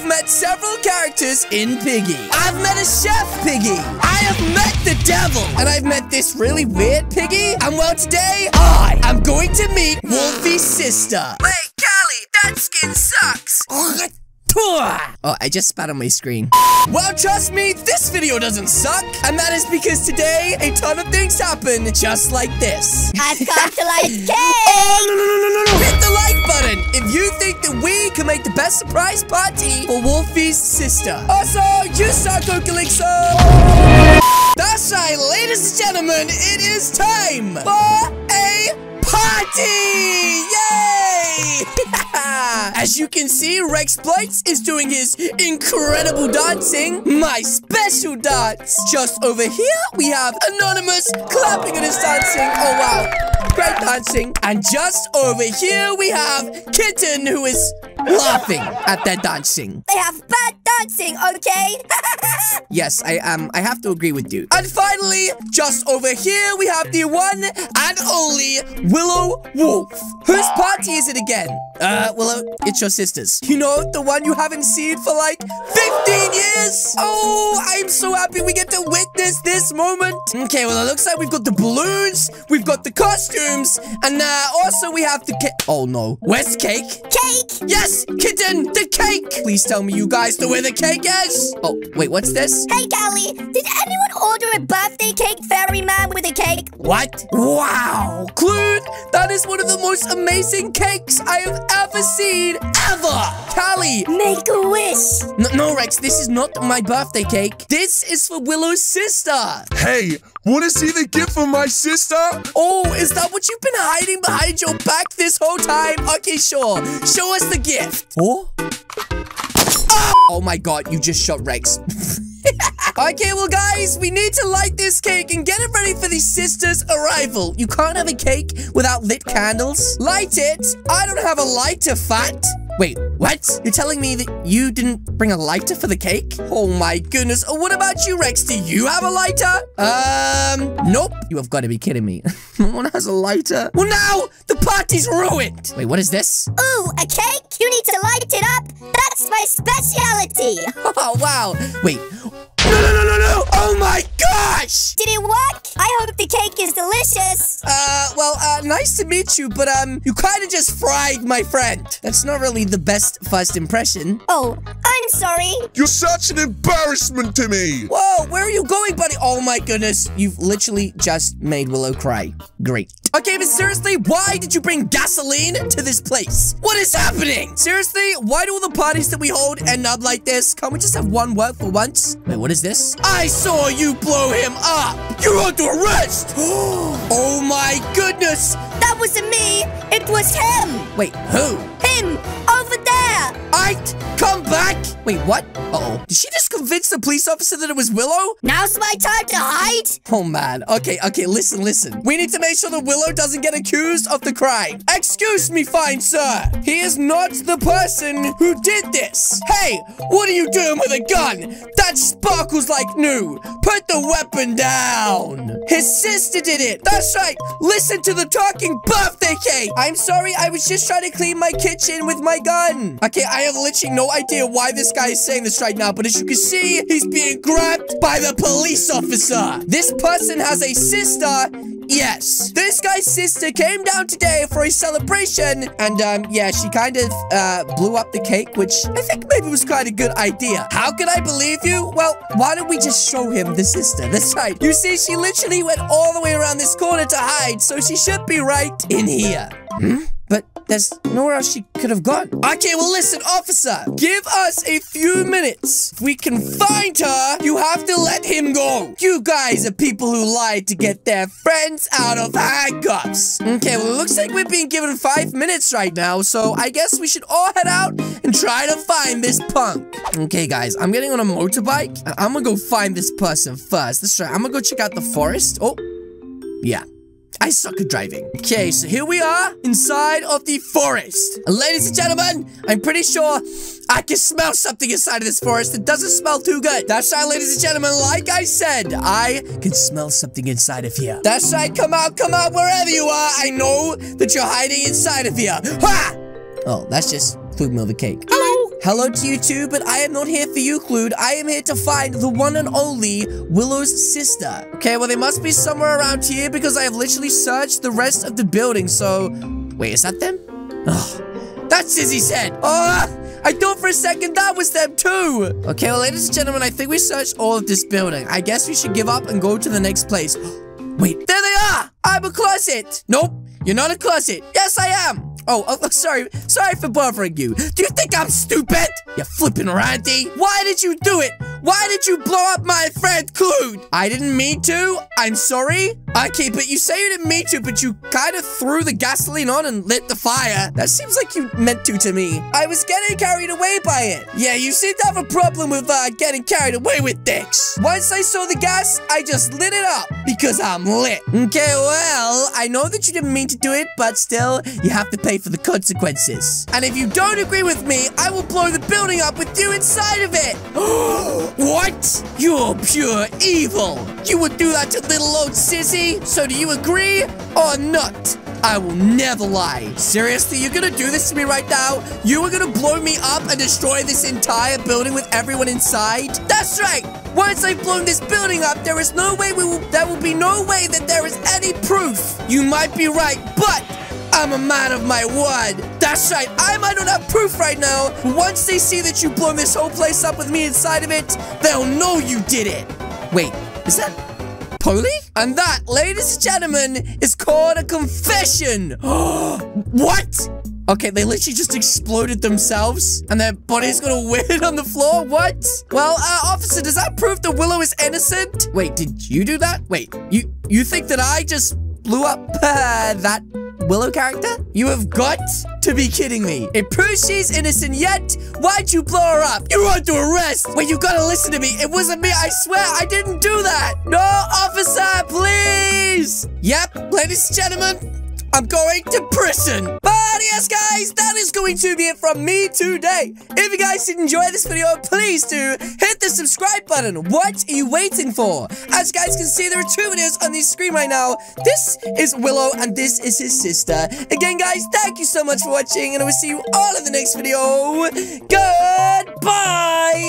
have met several characters in Piggy. I've met a chef Piggy. I have met the devil. And I've met this really weird Piggy. And well, today I am going to meet Wolfie's sister. Wait, Callie, that skin sucks. Oh, I just spat on my screen. Well, trust me, this video doesn't suck. And that is because today, a ton of things happen just like this. I've got to like cake. Oh, no. Hit the like button if you think that we can make the best surprise party for Wolfie's sister. Also, you suck, Calixo. That's right, ladies and gentlemen, it is time for a party. Yay! As you can see, Rex Blitz is doing his incredible dancing, my special dance. Just over here, we have Anonymous clapping and his dancing. Oh, wow. Great dancing. And just over here, we have Kitten, who is laughing at their dancing. They have bad dancing, okay? Yes, I have to agree with you. And finally, just over here, we have the one and only Willow Wolf. Whose party is it again? Willow, it's your sister's. You know, the one you haven't seen for like 15 years? Oh, I'm so happy we get to witness this moment. Okay, well, it looks like we've got the balloons, we've got the costumes, and also we have the cake. Oh, no. Where's cake? Cake! Yes, Kitten, the cake! Please tell me you guys know where the cake is. Oh, wait, what's this? Hey, Callie, did anyone order a birthday cake fairy man with a cake? What? Wow, Clewd, that is one of the most amazing cakes I have ever seen, ever! Callie! Make a wish! No, Rex, this is not my birthday cake. This is for Willow's sister. Hey, wanna see the gift for my sister? Oh, is that what you've been hiding behind your back this whole time? Okay, sure. Show us the gift. Oh? Oh my god, you just shot Rex. Okay, well, guys, we need to light this cake and get it ready for the sister's arrival. You can't have a cake without lit candles. Light it. I don't have a lighter, fat. Wait, what? You're telling me that you didn't bring a lighter for the cake? Oh, my goodness. What about you, Rex? Do you have a lighter? Nope. You have got to be kidding me. No one has a lighter. Well, now the party's ruined. Wait, what is this? Ooh, a cake? You need to light it up. That's my speciality. Oh, wow. Wait. No! Oh my gosh! Did it work? I hope the cake is delicious. Nice to meet you, but you kind of just fried my friend. That's not really the best first impression. Oh, I'm sorry. You're such an embarrassment to me. Whoa, where are you going, buddy? Oh my goodness, you've literally just made Willow cry. Great. Okay, but seriously, why did you bring gasoline to this place? What is happening? Seriously, why do all the parties that we hold end up like this? Can't we just have one word for once? Wait, what is this? I saw you blow him up! You're under arrest! Oh my goodness! That wasn't me! It was him! Wait, who? Him! Over there! Come back! Wait, what? Uh-oh. Did she just convince the police officer that it was Willow? Now's my time to hide! Oh, man. Okay, listen. We need to make sure that Willow doesn't get accused of the crime. Excuse me, fine sir. He is not the person who did this. Hey, what are you doing with a gun? That sparkles like new. Put the weapon down. His sister did it. That's right. Listen to the talking birthday cake. I'm sorry. I was just trying to clean my kitchen with my gun. Okay, I have literally no idea why this guy is saying this right now, but as you can see, he's being grabbed by the police officer. This person has a sister. Yes. This guy's sister came down today for a celebration, and, yeah, she kind of, blew up the cake, which I think maybe was quite a good idea. How could I believe you? Well, why don't we just show him the sister? That's right. You see, she literally went all the way around this corner to hide, so she should be right in here. Hmm? But there's nowhere else she could have gone. Okay, well, listen, officer. Give us a few minutes. If we can find her, you have to let him go. You guys are people who lied to get their friends out of handcuffs. Okay, well, it looks like we're being given 5 minutes right now, so I guess we should all head out and try to find this punk. Okay, guys, I'm getting on a motorbike, and I'm gonna go find this person first. That's right. I'm gonna go check out the forest. Oh, yeah. I suck at driving. Okay, so here we are inside of the forest. And ladies and gentlemen, I'm pretty sure I can smell something inside of this forest that doesn't smell too good. That's right, ladies and gentlemen. Like I said, I can smell something inside of here. That's right. Come out, wherever you are. I know that you're hiding inside of here. Ha! Oh, that's just Clewd over cake. Hello. Hello to you too, but I am not here for you, Clewd. I am here to find the one and only Willow's sister. Okay, well, they must be somewhere around here because I have literally searched the rest of the building, so... Wait, is that them? Oh, that's Sissy's head. Oh! I thought for a second that was them too! Okay, well, ladies and gentlemen, I think we searched all of this building. I guess we should give up and go to the next place. Wait, there they are! I'm a closet! Nope, you're not a closet. Yes, I am! Oh, sorry for bothering you. Do you think I'm stupid? You flipping Randy. Why did you do it? Why did you blow up my friend Clewd? I didn't mean to. I'm sorry. Okay, but you say you didn't mean to, but you kind of threw the gasoline on and lit the fire. That seems like you meant to me. I was getting carried away by it. Yeah, you seem to have a problem with getting carried away with things. Once I saw the gas, I just lit it up because I'm lit. Okay, well, I know that you didn't mean to do it, but still, you have to pay for the consequences. And if you don't agree with me, I will blow the building up with you inside of it. What? You're pure evil. You would do that to little old Sissy? So do you agree or not? I will never lie. Seriously, you're gonna do this to me right now? You are gonna blow me up and destroy this entire building with everyone inside? That's right. Once I've blown this building up, there is no way there will be no way that there is any proof. You might be right, but I'm a man of my word. That's right, I might not have proof right now, but once they see that you've blown this whole place up with me inside of it, they'll know you did it. Wait, is that Poly? And that, ladies and gentlemen, is called a confession. What? Okay, they literally just exploded themselves, and their body's gonna win on the floor? What? Well, officer, does that prove that Willow is innocent? Wait, did you do that? Wait, you think that I just blew up that Willow character? You have got to be kidding me. It proves she's innocent, yet why'd you blow her up? You're under arrest. Wait, you gotta listen to me. It wasn't me, I swear. I didn't do that. No, officer, please. Yep, ladies and gentlemen, I'm going to prison. But yes, guys, that is going to be it from me today. If you guys did enjoy this video, please do hit the subscribe button. What are you waiting for? As you guys can see, there are two videos on the screen right now. This is Willow, and this is his sister. Again, guys, thank you so much for watching, and I will see you all in the next video. Goodbye!